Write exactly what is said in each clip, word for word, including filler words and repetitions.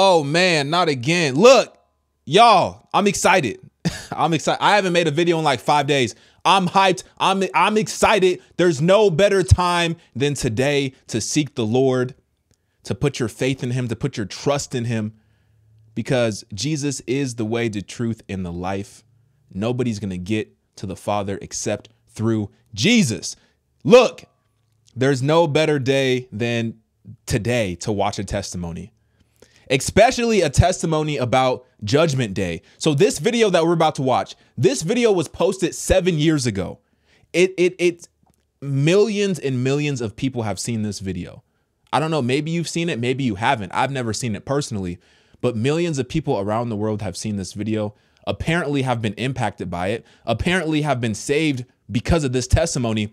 Oh man, not again. Look, y'all, I'm excited. I'm excited. I haven't made a video in like five days. I'm hyped. I'm, I'm excited. There's no better time than today to seek the Lord, to put your faith in him, to put your trust in him, because Jesus is the way, the truth, and the life. Nobody's going to get to the Father except through Jesus. Look, there's no better day than today to watch a testimony, especially a testimony about Judgment Day. So this video that we're about to watch, this video was posted seven years ago. It, it, it, millions and millions of people have seen this video. I don't know, maybe you've seen it, maybe you haven't. I've never seen it personally, but millions of people around the world have seen this video, apparently have been impacted by it, apparently have been saved because of this testimony.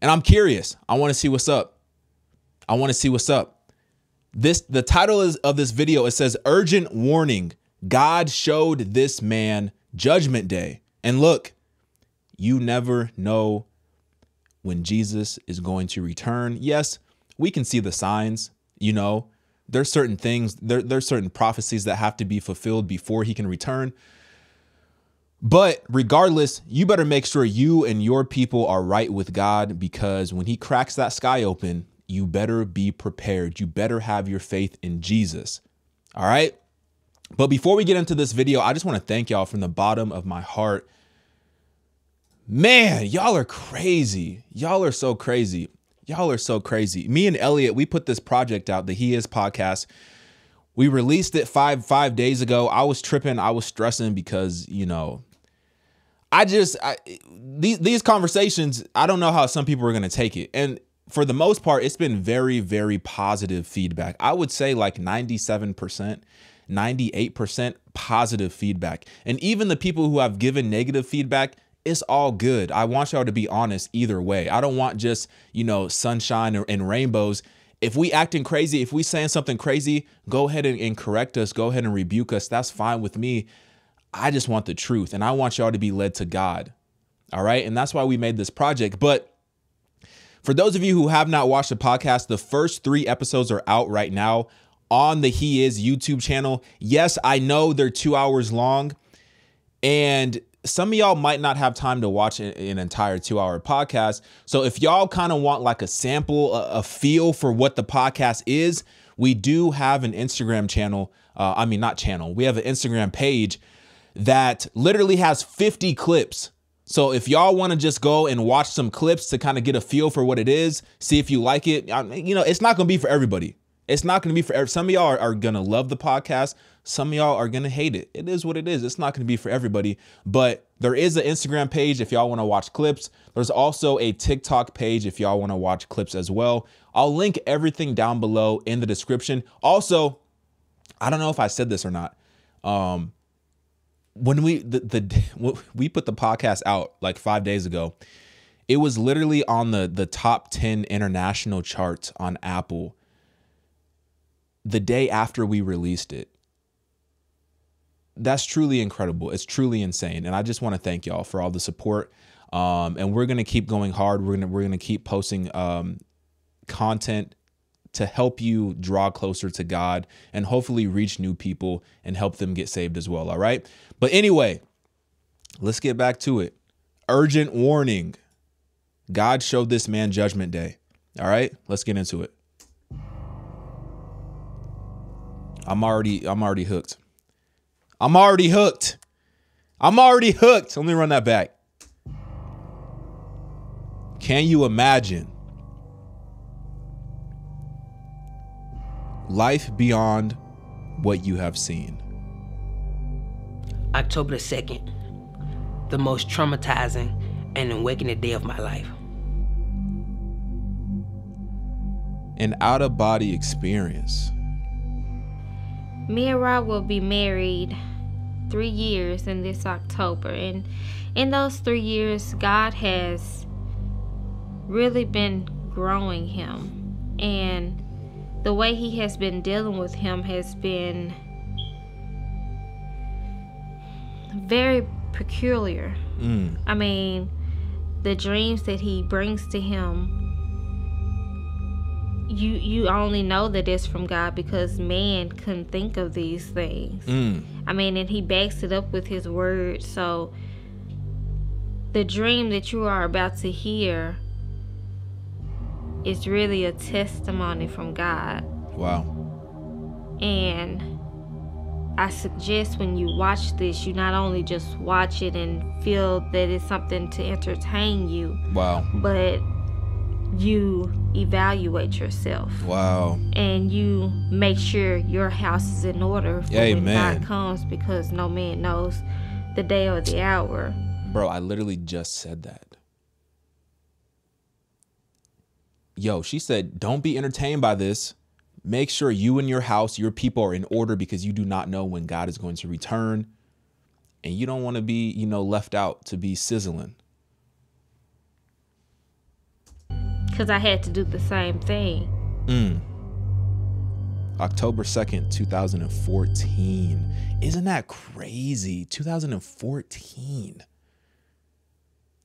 And I'm curious, I wanna see what's up. I wanna see what's up. This, the title is of this video, it says, Urgent Warning, God Showed This Man Judgment Day. And look, you never know when Jesus is going to return. Yes, we can see the signs, you know, there's certain things, there, there's certain prophecies that have to be fulfilled before he can return. But regardless, you better make sure you and your people are right with God, because when he cracks that sky open, you better be prepared. You better have your faith in Jesus. All right. But before we get into this video, I just want to thank y'all from the bottom of my heart. Man, y'all are crazy. Y'all are so crazy. Y'all are so crazy. Me and Elliot, we put this project out, the He Is Podcast. We released it five, five days ago. I was tripping. I was stressing because, you know, I just, I, these, these conversations, I don't know how some people are going to take it. And for the most part, it's been very, very positive feedback. I would say like ninety-seven percent, ninety-eight percent positive feedback. And even the people who have given negative feedback, it's all good. I want y'all to be honest either way. I don't want just, you know, sunshine or, and rainbows. If we acting crazy, if we saying something crazy, go ahead and, and correct us. Go ahead and rebuke us. That's fine with me. I just want the truth, and I want y'all to be led to God. All right. And that's why we made this project. But for those of you who have not watched the podcast, the first three episodes are out right now on the He Is YouTube channel. Yes, I know they're two hours long, and some of y'all might not have time to watch an entire two-hour podcast. So if y'all kind of want like a sample, a feel for what the podcast is, we do have an Instagram channel. Uh, I mean, not channel. We have an Instagram page that literally has fifty clips. So if y'all want to just go and watch some clips to kind of get a feel for what it is, see if you like it, you know, it's not going to be for everybody. It's not going to be for every, some of y'all are, are going to love the podcast. Some of y'all are going to hate it. It is what it is. It's not going to be for everybody, but there is an Instagram page if y'all want to watch clips. There's also a TikTok page if y'all want to watch clips as well. I'll link everything down below in the description. Also, I don't know if I said this or not. Um, When we the, the we put the podcast out like five days ago, it was literally on the the top ten international charts on Apple the day after we released it. That's truly incredible. It's truly insane, and I just want to thank y'all for all the support. Um, and we're gonna keep going hard. We're gonna we're gonna keep posting um, content to help you draw closer to God and hopefully reach new people and help them get saved as well, all right? But anyway, let's get back to it. Urgent warning. God showed this man Judgment Day, all right? Let's get into it. I'm already, I'm already hooked. I'm already hooked. I'm already hooked. Let me run that back. Can you imagine? Life beyond what you have seen. October second, the most traumatizing and awakening day of my life. An out-of-body experience. Me and Rob will be married three years in this October, and in those three years, God has really been growing him, and the way he has been dealing with him has been very peculiar. Mm. I mean, the dreams that he brings to him, you you only know that it's from God because man couldn't think of these things. Mm. I mean, and he backs it up with his word. So the dream that you are about to hear is really a testimony from God. Wow. And I suggest when you watch this, you not only just watch it and feel that it's something to entertain you. Wow. But you evaluate yourself. Wow. And you make sure your house is in order for Amen. When God comes, because no man knows the day or the hour. Bro, I literally just said that. Yo, she said, don't be entertained by this. Make sure you and your house, your people are in order, because you do not know when God is going to return. And you don't want to be, you know, left out to be sizzling. Because I had to do the same thing. Mm. October second, two thousand fourteen. Isn't that crazy? two thousand fourteen.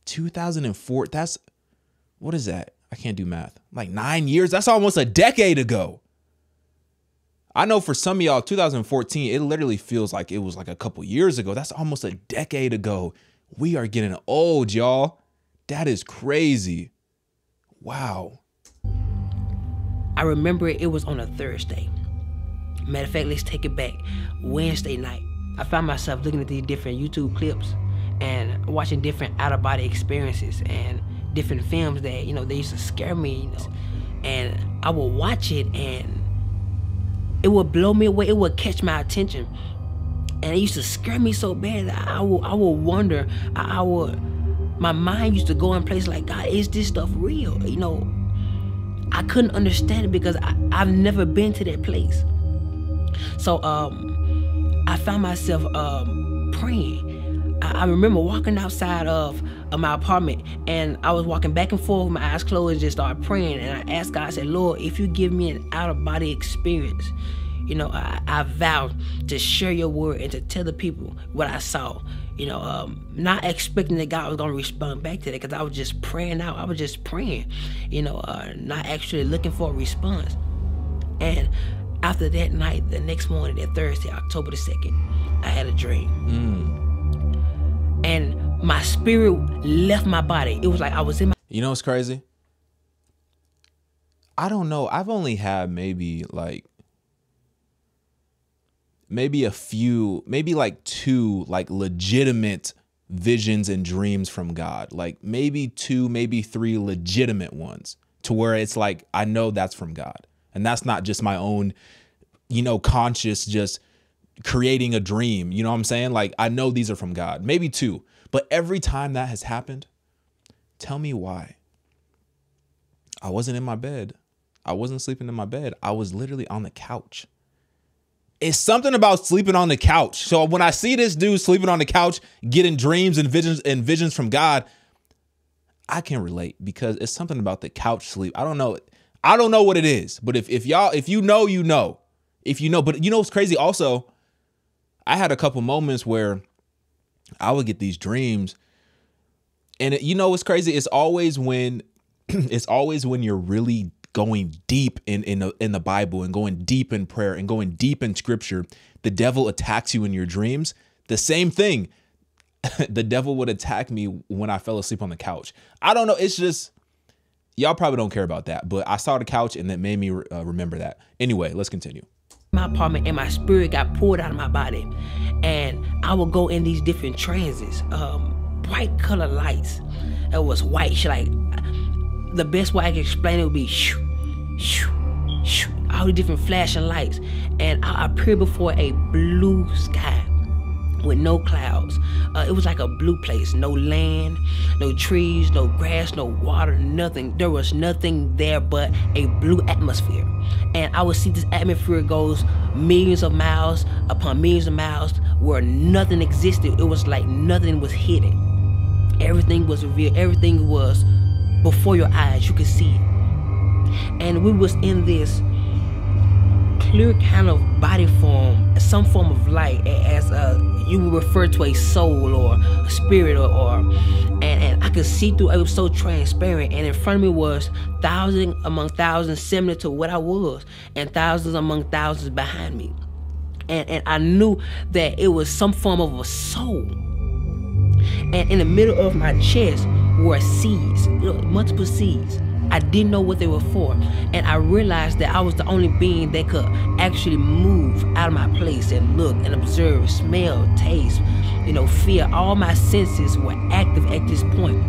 two thousand four. That's, what is that? I can't do math. Like nine years. That's almost a decade ago. I know for some of y'all, two thousand fourteen, it literally feels like it was like a couple years ago. That's almost a decade ago. We are getting old, y'all. That is crazy. Wow. I remember it was on a Thursday. Matter of fact, let's take it back. Wednesday night, I found myself looking at these different YouTube clips and watching different out-of-body experiences and different films that, you know, they used to scare me, you know. And I would watch it and it would blow me away. It would catch my attention. And it used to scare me so bad that I would, I would wonder, I, I would... My mind used to go in place like, God, is this stuff real? You know, I couldn't understand it because I, I've never been to that place. So um, I found myself um, praying. I, I remember walking outside of, of my apartment, and I was walking back and forth with my eyes closed and just started praying. And I asked God, I said, Lord, if you give me an out-of-body experience, you know, I, I vow to share your word and to tell the people what I saw. You know, um, not expecting that God was going to respond back to that, because I was just praying out. I was just praying, you know, uh, not actually looking for a response. And after that night, the next morning, that Thursday, October the second, I had a dream. Mm. And my spirit left my body. It was like I was in my... You know what's crazy? I don't know. I've only had maybe like... maybe a few, maybe like two, like legitimate visions and dreams from God. Like maybe two, maybe three legitimate ones to where it's like, I know that's from God. And that's not just my own, you know, conscious, just creating a dream. You know what I'm saying? Like, I know these are from God, maybe two, but every time that has happened, tell me why. I wasn't in my bed. I wasn't sleeping in my bed. I was literally on the couch. It's something about sleeping on the couch. So when I see this dude sleeping on the couch, getting dreams and visions and visions from God, I can relate, because it's something about the couch sleep. I don't know. I don't know what it is. But if, if y'all, if you know, you know, if you know, but you know, what's crazy. Also, I had a couple moments where I would get these dreams, and it, you know, what's crazy. It's always when it's always when you're really going deep in, in, the, in the Bible and going deep in prayer and going deep in scripture, the devil attacks you in your dreams. The same thing. The devil would attack me when I fell asleep on the couch. I don't know. It's just, y'all probably don't care about that, but I saw the couch and that made me re- uh, remember that. Anyway, let's continue. My apartment and my spirit got pulled out of my body, and I would go in these different transits, um, bright color lights. It was white. She like, the best way I could explain it would be shoo, shoo, shoo, all the different flashing lights. And I appeared before a blue sky with no clouds. Uh, it was like a blue place. No land, no trees, no grass, no water, nothing. There was nothing there but a blue atmosphere. And I would see this atmosphere goes millions of miles upon millions of miles where nothing existed. It was like nothing was hidden. Everything was revealed. Everything was before your eyes. You could see it. And we was in this clear kind of body form, some form of light, as a, you would refer to a soul or a spirit, or, or and, and I could could see through. It was so transparent. And in front of me was thousands among thousands similar to what I was, and thousands among thousands behind me. And, and I knew that it was some form of a soul. And in the middle of my chest were seeds, you know, multiple seeds. I didn't know what they were for. And I realized that I was the only being that could actually move out of my place and look and observe, smell, taste, you know, feel. All my senses were active at this point.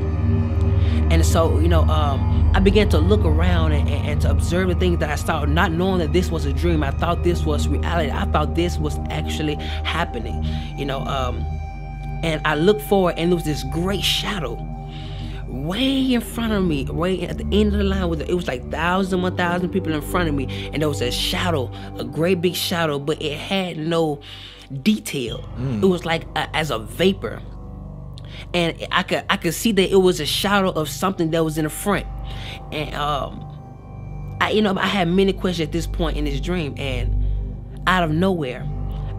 And so, you know, um, I began to look around and, and, and to observe the things that I saw, not knowing that this was a dream. I thought this was reality. I thought this was actually happening, you know. Um, and I looked forward, and there was this great shadow way in front of me, way at the end of the line. With it was like thousand, one thousand people in front of me, and there was a shadow, a great big shadow, but it had no detail. Mm. It was like a, as a vapor, and I could I could see that it was a shadow of something that was in the front. And um, I you know I had many questions at this point in this dream, and out of nowhere,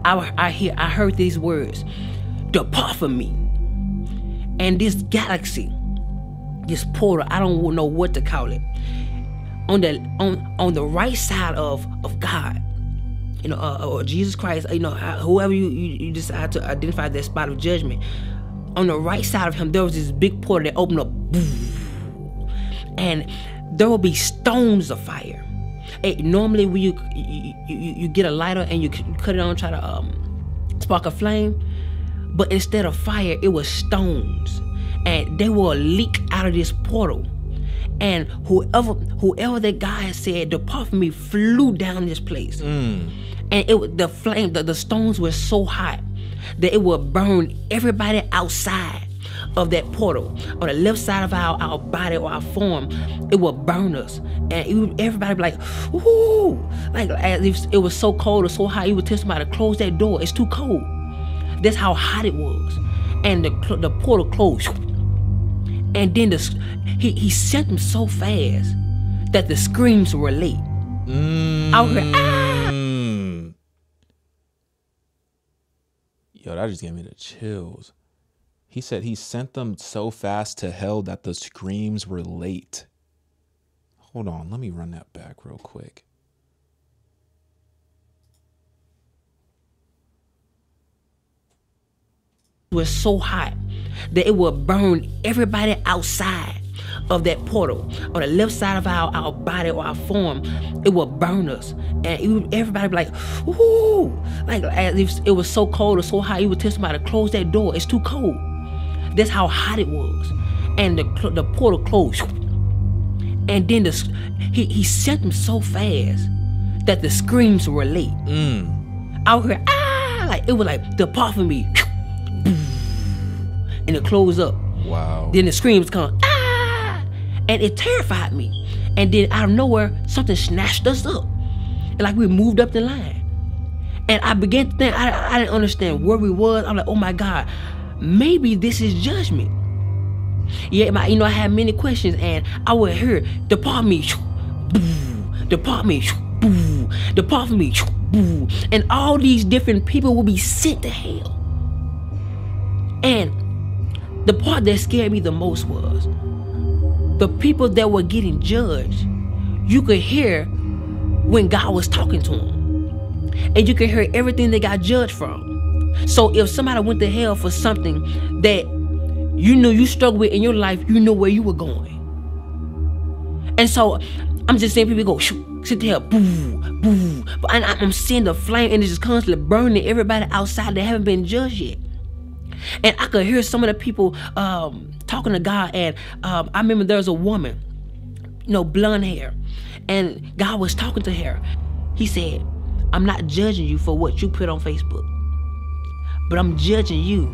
I I hear I heard these words, "Depart from me," and this galaxy, this portal, I don't know what to call it, on the on on the right side of of God, you know, uh, or Jesus Christ, you know, whoever you, you you decide to identify that spot of judgment. On the right side of him, there was this big portal that opened up, and there will be stones of fire. It, normally, when you you, you you get a lighter and you cut it on, try to um, spark a flame, but instead of fire, it was stones. And they will leak out of this portal. And whoever whoever that guy had said, "Depart from me," flew down this place. Mm. And it the flame, the, the stones were so hot that it would burn everybody outside of that portal. On the left side of our, our body or our form, it would burn us. And it would, everybody would be like, "Ooh!" Like, as if it was so cold or so hot, you would tell somebody to close that door. It's too cold. That's how hot it was. And the, the portal closed. And then the, he, he sent them so fast that the screams were late. Mm. I was like, "Ah!" Yo, that just gave me the chills. He said he sent them so fast to hell that the screams were late. Hold on, let me run that back real quick. Was so hot that it would burn everybody outside of that portal. On the left side of our, our body or our form, it would burn us. And it would, everybody would be like, "Ooh!" Like, as if it was so cold or so hot, you would tell somebody to close that door. It's too cold. That's how hot it was. And the, the portal closed. And then the, he, he sent them so fast that the screams were late. Mm. I would hear, "Ah!" Like, it was like, "Depart from me." And it closed up. Wow. Then the screams come, "Ah!" And it terrified me. And then out of nowhere, something snatched us up. And like we moved up the line. And I began to think, I, I didn't understand where we was. I'm like, "Oh my God, maybe this is judgment." Yeah, my, you know, I had many questions, and I would hear, "Depart me, boo. Depart me, boo. Depart from me, boo." And all these different people would be sent to hell. And the part that scared me the most was the people that were getting judged. You could hear when God was talking to them, and you could hear everything they got judged from. So if somebody went to hell for something that you knew you struggled with in your life, you knew where you were going. And so I'm just seeing people go, "Shoo, sit there, boo, boo." And I'm seeing the flame, and it's just constantly burning everybody outside that haven't been judged yet. And I could hear some of the people um, talking to God. And um, I remember there was a woman, you know, blonde hair. And God was talking to her. He said, "I'm not judging you for what you put on Facebook, but I'm judging you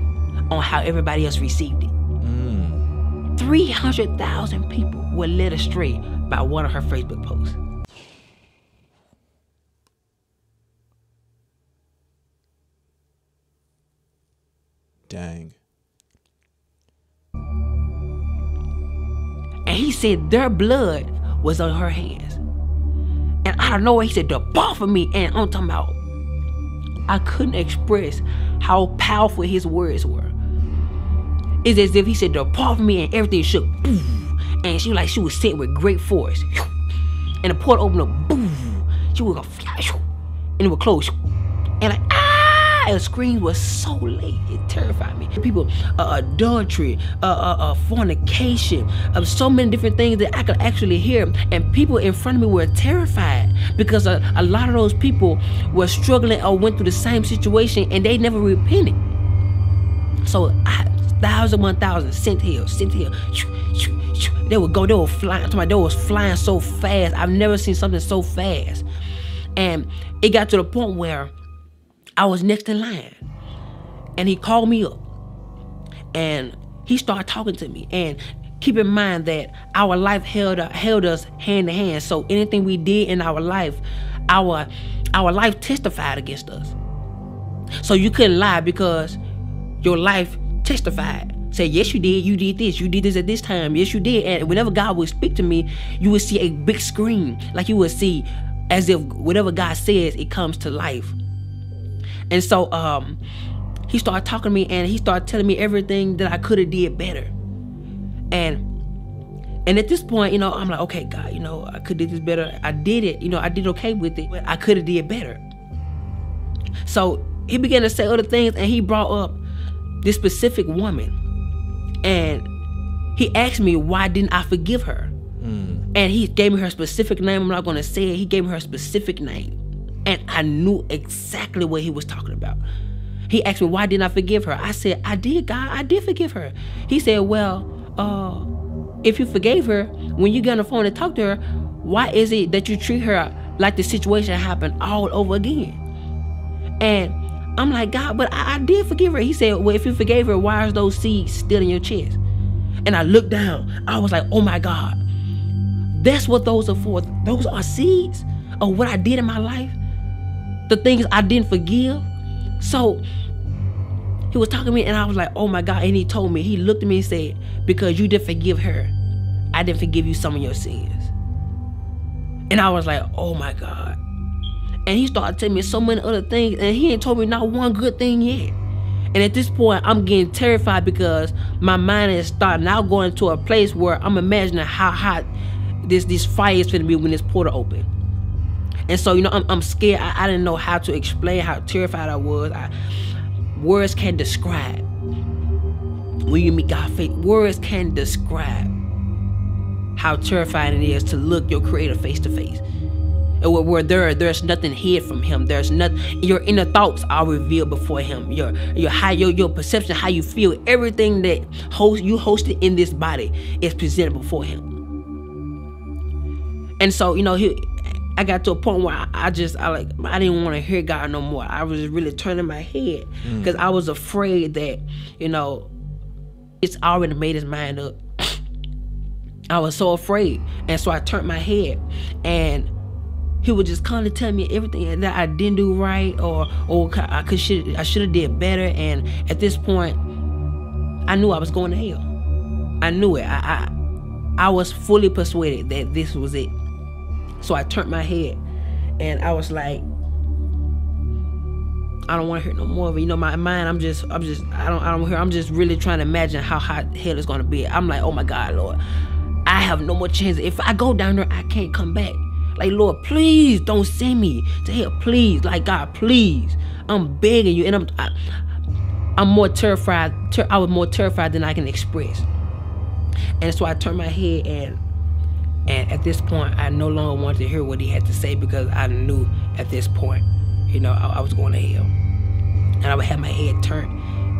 on how everybody else received it." Mm. three hundred thousand people were led astray by one of her Facebook posts. Dang. And he said their blood was on her hands. And I don't know where he said, "Depart from me." And I'm talking about, I couldn't express how powerful his words were. It's as if he said, "Depart from me," and everything shook. And she like she was sent with great force. And the portal opened up. She was gonna flash, and it would close. And like, ah, and the scream was so late, it terrified me. People, uh, adultery, uh, uh, uh, fornication, uh, so many different things that I could actually hear. And people in front of me were terrified because a, a lot of those people were struggling or went through the same situation, and they never repented. So I, thousand, one thousand, sent here, sent here. They would go, they were flying. My door was flying so fast. I've never seen something so fast. And it got to the point where I was next in line. And he called me up. And he started talking to me. And keep in mind that our life held, held us hand to hand. So anything we did in our life, our, our life testified against us. So you couldn't lie because your life testified. Say, yes, you did. You did this. You did this at this time. Yes, you did. And whenever God would speak to me, you would see a big screen. Like you would see as if whatever God says, it comes to life. And so um, he started talking to me, and he started telling me everything that I could have did better. And and at this point, you know, I'm like, okay, God, you know, I could have did this better. I did it. You know, I did okay with it. But I could have did better. So he began to say other things, and he brought up this specific woman. And he asked me, why didn't I forgive her? Mm. And he gave me her specific name. I'm not going to say it. He gave me her specific name. And I knew exactly what he was talking about. He asked me, why didn't I forgive her? I said, I did, God. I did forgive her. He said, well, uh, if you forgave her, when you get on the phone and talk to her, why is it that you treat her like the situation happened all over again? And I'm like, God, but I, I did forgive her. He said, well, if you forgave her, why are those seeds still in your chest? And I looked down. I was like, oh, my God. That's what those are for. Those are seeds of what I did in my life. The things I didn't forgive. So he was talking to me, and I was like, oh, my God. And he told me, he looked at me and said, because you didn't forgive her, I didn't forgive you some of your sins. And I was like, oh, my God. And he started telling me so many other things, and he ain't told me not one good thing yet. And at this point, I'm getting terrified because my mind is starting out going to a place where I'm imagining how hot this, this fire is going to be when this portal open. And so, you know, I'm, I'm scared. I, I didn't know how to explain how terrified I was. I, words can't describe. When you meet God face, words can't describe how terrifying it is to look your Creator face to face. Where there, there's nothing hid from Him. There's nothing. Your inner thoughts are revealed before Him. Your, your how, your, your perception, how you feel, everything that host you hosted in this body is presented before Him. And so, you know, he, I got to a point where I, I just, I like, I didn't want to hear God no more. I was really turning my head because mm. I was afraid that, you know, it's already made His mind up. I was so afraid, and so I turned my head, and He would just kind of tell me everything that I didn't do right, or or I could should I should have did better. And at this point, I knew I was going to hell. I knew it. I, I I was fully persuaded that this was it. So I turned my head, and I was like, I don't want to hear no more of it. You know, my mind. I'm just. I'm just. I don't. I don't hear. I'm just really trying to imagine how hot hell is going to be. I'm like, oh my God, Lord, I have no more chance. If I go down there, I can't come back. Like, Lord, please don't send me to hell. Please, like, God, please. I'm begging you. And I'm I, I'm more terrified. Ter I was more terrified than I can express. And so I turned my head, and and at this point, I no longer wanted to hear what He had to say, because I knew at this point, you know, I, I was going to hell. And I would have my head turned,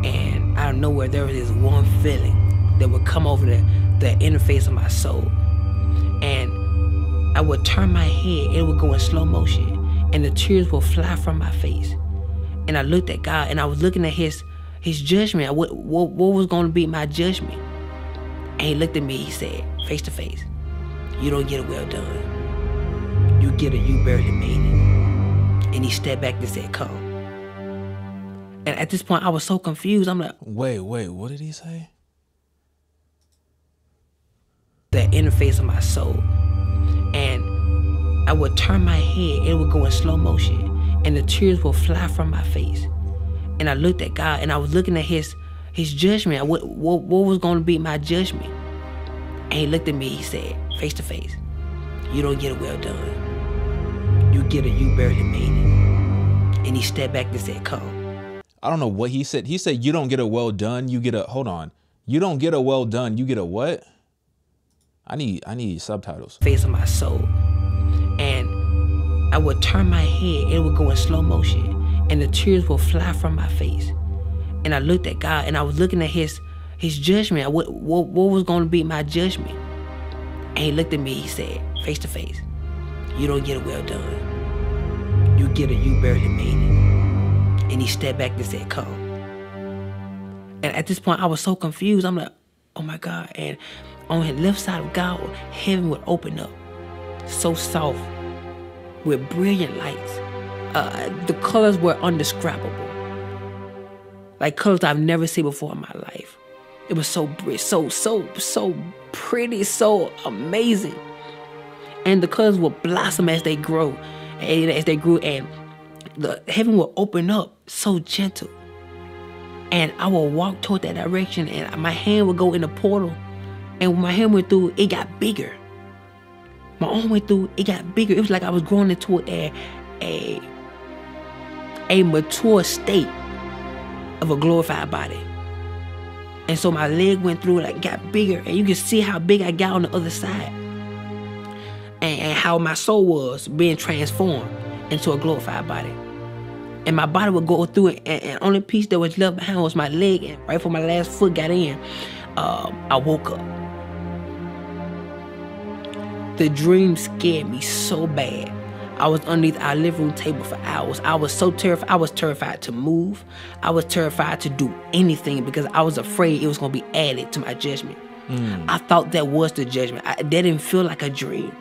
and out of nowhere, there was this warm feeling that would come over the, the interface of my soul. And I would turn my head, and it would go in slow motion, and the tears would fly from my face. And I looked at God, and I was looking at His His judgment. What, what, what was going to be my judgment? And He looked at me. He said, face to face, you don't get a well done. You get a you barely made it. And He stepped back and said, come. And at this point, I was so confused. I'm like, wait, wait, what did He say? The interface of my soul. And I would turn my head, and it would go in slow motion, and the tears would fly from my face. And I looked at God, and I was looking at His his judgment. What, what, what was going to be my judgment? And he looked at me, he said, face to face, you don't get it well done. You get it, you barely made it. And he stepped back and said, come. I don't know what he said. He said, you don't get it well done, you get a, hold on. You don't get a well done, you get a what? I need, I need subtitles. Face of my soul. And I would turn my head, and it would go in slow motion. And the tears would fly from my face. And I looked at God, and I was looking at his, his judgment. What, what, what was going to be my judgment? And he looked at me, he said, face to face, you don't get it well done. You get it, you barely made it. And he stepped back and said, come. And at this point, I was so confused. I'm like, oh my God. And on his left side of God, heaven would open up, so soft, with brilliant lights. Uh, the colors were indescribable. Like colors I've never seen before in my life. It was so bright, so, so, so pretty, so amazing. And the colors would blossom as they grow, and as they grew, and the heaven would open up so gentle. And I would walk toward that direction, and my hand would go in the portal. And when my hand went through, it got bigger. My arm went through, it got bigger. It was like I was growing into a, a, a mature state of a glorified body. And so my leg went through, and it got bigger. And you can see how big I got on the other side. And, and how my soul was being transformed into a glorified body. And my body would go through it, and, and only piece that was left behind was my leg. And right before my last foot got in, uh, I woke up. The dream scared me so bad. I was underneath our living room table for hours. I was so terrified. I was terrified to move. I was terrified to do anything because I was afraid it was going to be added to my judgment. Mm. I thought that was the judgment. I, that didn't feel like a dream.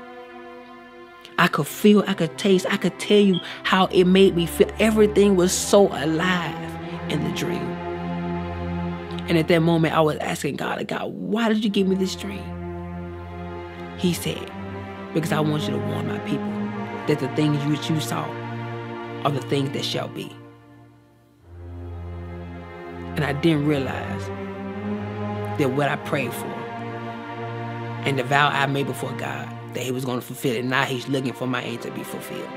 I could feel, I could taste, I could tell you how it made me feel. Everything was so alive in the dream. And at that moment, I was asking God, like, God, why did you give me this dream? He said, because I want you to warn my people that the things which you saw are the things that shall be. And I didn't realize that what I prayed for and the vow I made before God, that he was going to fulfill it. Now he's looking for my aim to be fulfilled.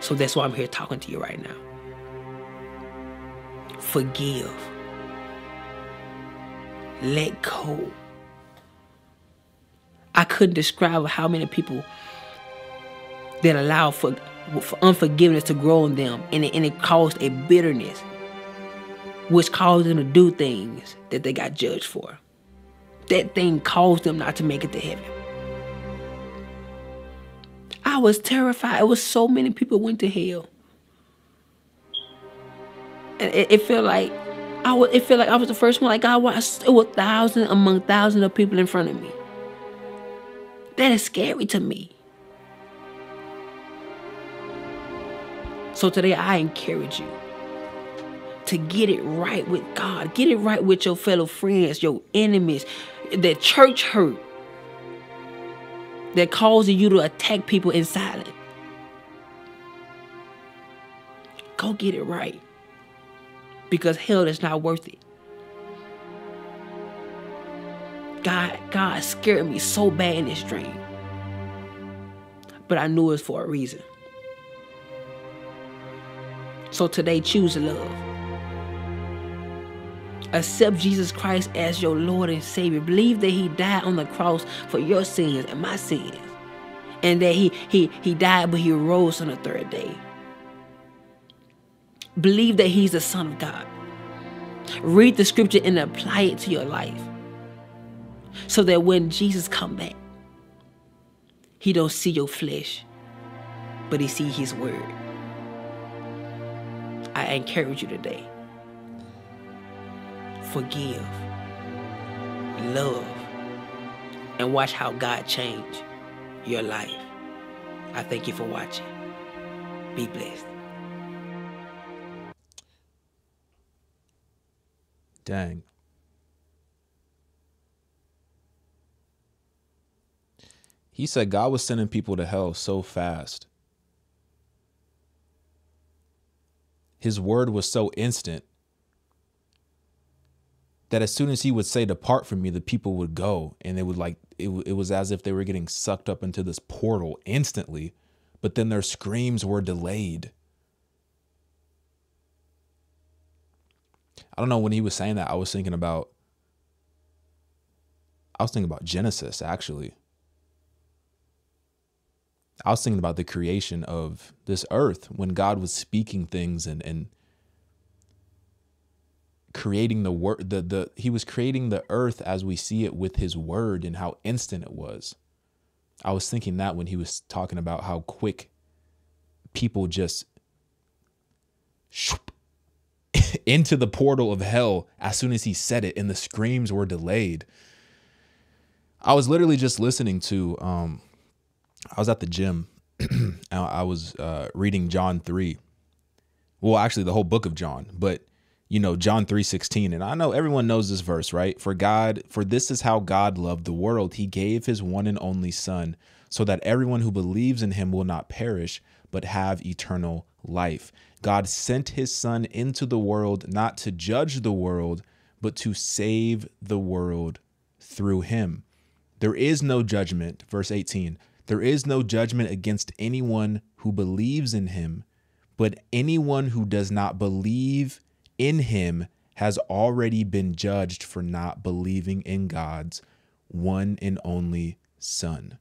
So that's why I'm here talking to you right now. Forgive. Let go. I couldn't describe how many people that allow for, for unforgiveness to grow in them, and it, and it caused a bitterness, which caused them to do things that they got judged for. That thing caused them not to make it to heaven. I was terrified. It was so many people went to hell, and it, it felt like I was. It felt like I was the first one. Like I was. It was thousands among thousands of people in front of me. That is scary to me. So today I encourage you to get it right with God. Get it right with your fellow friends, your enemies, that church hurt that causes you to attack people in silence. Go get it right, because hell is not worth it. God, God scared me so bad in this dream. But I knew it was for a reason. So today, choose love. Accept Jesus Christ as your Lord and Savior. Believe that he died on the cross for your sins and my sins. And that he, he, he died, but he rose on the third day. Believe that he's the Son of God. Read the scripture and apply it to your life, so that when Jesus come back, he don't see your flesh, but he see his word. I encourage you today. Forgive. Love. And watch how God change your life. I thank you for watching. Be blessed. Dang. He said God was sending people to hell so fast. His word was so instant that as soon as he would say depart from me, the people would go, and they would like, it, it was as if they were getting sucked up into this portal instantly, but then their screams were delayed. I don't know, when he was saying that, I was thinking about, I was thinking about Genesis, actually. I was thinking about the creation of this earth when God was speaking things and, and creating the word, the, the, he was creating the earth as we see it with his word, and how instant it was. I was thinking that when he was talking about how quick people just shoop into the portal of hell as soon as he said it, and the screams were delayed. I was literally just listening to, um, I was at the gym. I was uh, reading John three. Well, actually the whole book of John, but you know, John three sixteen. And I know everyone knows this verse, right? For God, for this is how God loved the world. He gave his one and only son so that everyone who believes in him will not perish, but have eternal life. God sent his son into the world, not to judge the world, but to save the world through him. There is no judgment, verse eighteen. There is no judgment against anyone who believes in him, but anyone who does not believe in him has already been judged for not believing in God's one and only son.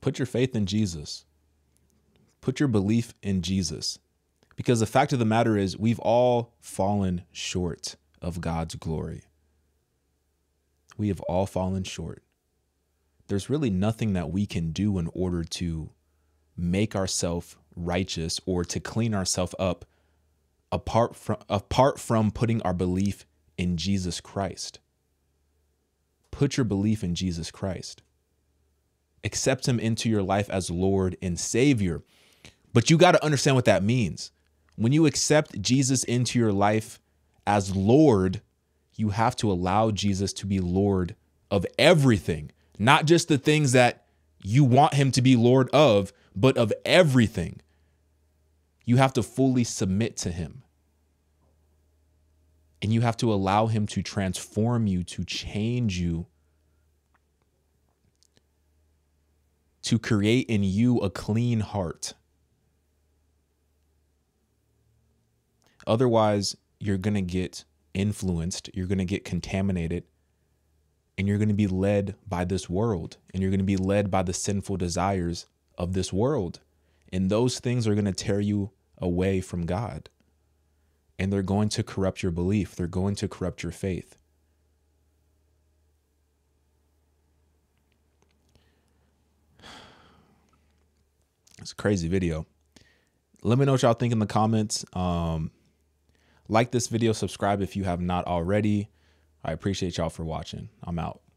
Put your faith in Jesus. Put your belief in Jesus. Because the fact of the matter is, we've all fallen short of God's glory. We have all fallen short. There's really nothing that we can do in order to make ourselves righteous or to clean ourselves up apart from, apart from putting our belief in Jesus Christ. Put your belief in Jesus Christ. Accept him into your life as Lord and Savior. But you got to understand what that means. When you accept Jesus into your life as Lord, you have to allow Jesus to be Lord of everything, not just the things that you want him to be Lord of, but of everything. You have to fully submit to him. And you have to allow him to transform you, to change you, to create in you a clean heart. Otherwise, you're going to get influenced, you're going to get contaminated, and you're going to be led by this world, and you're going to be led by the sinful desires of this world. And those things are going to tear you away from God. And they're going to corrupt your belief. They're going to corrupt your faith. It's a crazy video. Let me know what y'all think in the comments. Um, Like this video, subscribe if you have not already. I appreciate y'all for watching. I'm out.